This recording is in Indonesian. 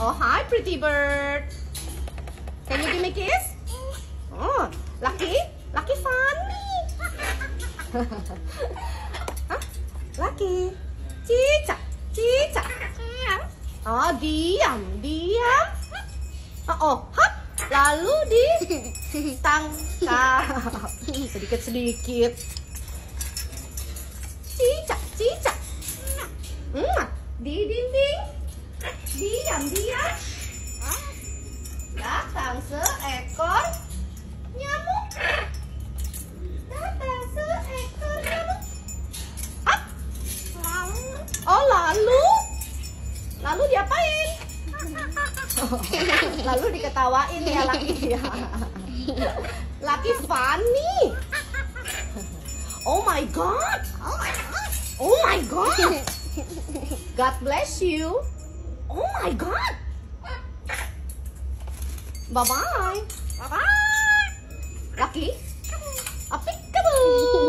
Oh, hi, pretty bird. Can you give me a kiss? Oh, lucky, lucky funny. Huh? Lucky. Cica, cica. Oh, diam, diam. Oh, hop. Lalu ditangkap sedikit-sedikit. Cicak, cicak. Di dinding. Diam-diam. Datang seekor nyamuk. Datang seekor nyamuk. Up. Oh, lalu. Lalu diapain? Lalu diketawain ya laki ya. Laki funny. Oh my god. Oh my god. God bless you. Oh my god. Bye bye. Bye bye. Laki. Applicable.